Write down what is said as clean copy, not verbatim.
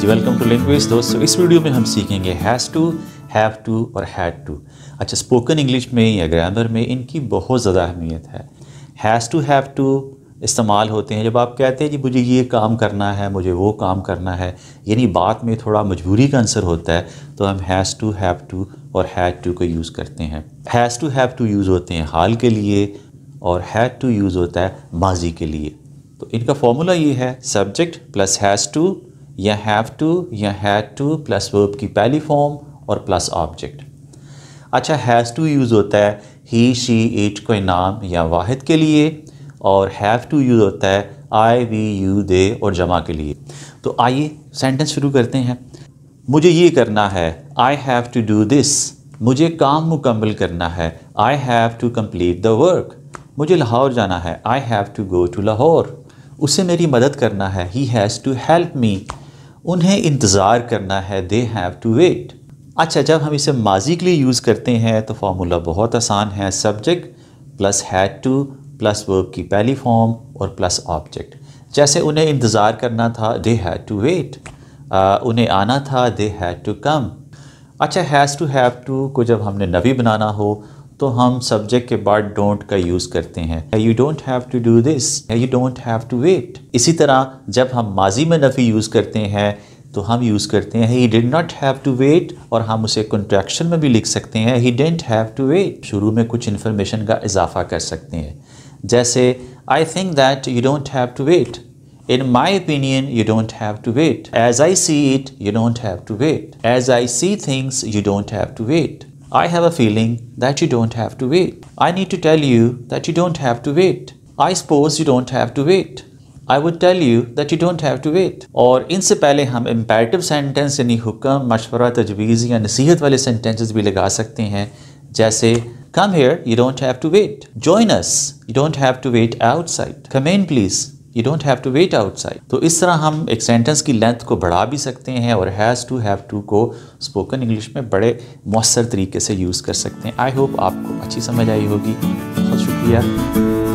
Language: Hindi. Ji welcome to linguist. दोस्तों इस वीडियो में हम सीखेंगे हैज़ टू, हैव टू और हैड टू। अच्छा, स्पोकन इंग्लिश में या ग्रामर में इनकी बहुत ज़्यादा अहमियत है। हैज़ टू हैव टू इस्तेमाल होते हैं जब आप कहते हैं जी मुझे ये काम करना है, मुझे वो काम करना है, यानी बात में थोड़ा मजबूरी का अंसर होता है, तो हम हैज़ टू, हैव टू और हैड टू को यूज़ करते हैं। Has to have to use होते हैं हाल के लिए और हैड टू यूज़ होता है माजी के लिए। तो इनका फॉर्मूला ये है, सब्जेक्ट प्लस हैज़ टू या हैव टू या हैड टू प्लस वर्ब की पहली फॉर्म और प्लस ऑब्जेक्ट। अच्छा, हैज़ टू यूज़ होता है ही, शी, इट, कोई नाम या वाहिद के लिए, और हैव टू यूज़ होता है आई, वी, यू, दे और जमा के लिए। तो आइए सेंटेंस शुरू करते हैं। मुझे ये करना है, I have to do this. मुझे काम मुकम्मल करना है, I have to complete the work. मुझे लाहौर जाना है, I have to go to Lahore. उसे मेरी मदद करना है, he has to help me. उन्हें इंतज़ार करना है, दे हैव टू वेट। अच्छा, जब हम इसे माजी के लिए यूज़ करते हैं तो फार्मूला बहुत आसान है, subject plus had to plus verb की पहली फॉर्म और प्लस ऑब्जेक्ट। जैसे उन्हें इंतज़ार करना था, दे हैड टू वेट। उन्हें आना था, दे हैड टू कम। अच्छा, हैज़ टू हैव टू को जब हमने नवी बनाना हो तो हम सब्जेक्ट के बाद डोंट का यूज़ करते हैं, you don't have to do this, you don't have to wait. इसी तरह जब हम माजी में नफ़ी यूज़ करते हैं तो हम यूज़ करते हैं he did not have to wait, और हम उसे कंट्रैक्शन में भी लिख सकते हैं, he didn't have to wait. शुरू में कुछ इन्फॉर्मेशन का इजाफा कर सकते हैं, जैसे I think that you don't have to wait, in my opinion you don't have to wait, as I see it you don't have to wait, as I see things you don't have to wait, I have a feeling that you don't have to wait, I need to tell you that you don't have to wait, I suppose you don't have to wait, I would tell you that you don't have to wait। और इनसे पहले हम imperative sentence यानी हुक्म, मशवरा, तजवीज़ या नसीहत वाले sentences भी लगा सकते हैं, जैसे come here you don't have to wait, join us you don't have to wait outside, come in please you don't have to wait outside। तो इस तरह हम एक सेंटेंस की लेंथ को बढ़ा भी सकते हैं और हैज़ टू, हैव टू को स्पोकन इंग्लिश में बड़े मौसर तरीके से यूज़ कर सकते हैं। आई होप आपको अच्छी समझ आई होगी। बहुत शुक्रिया।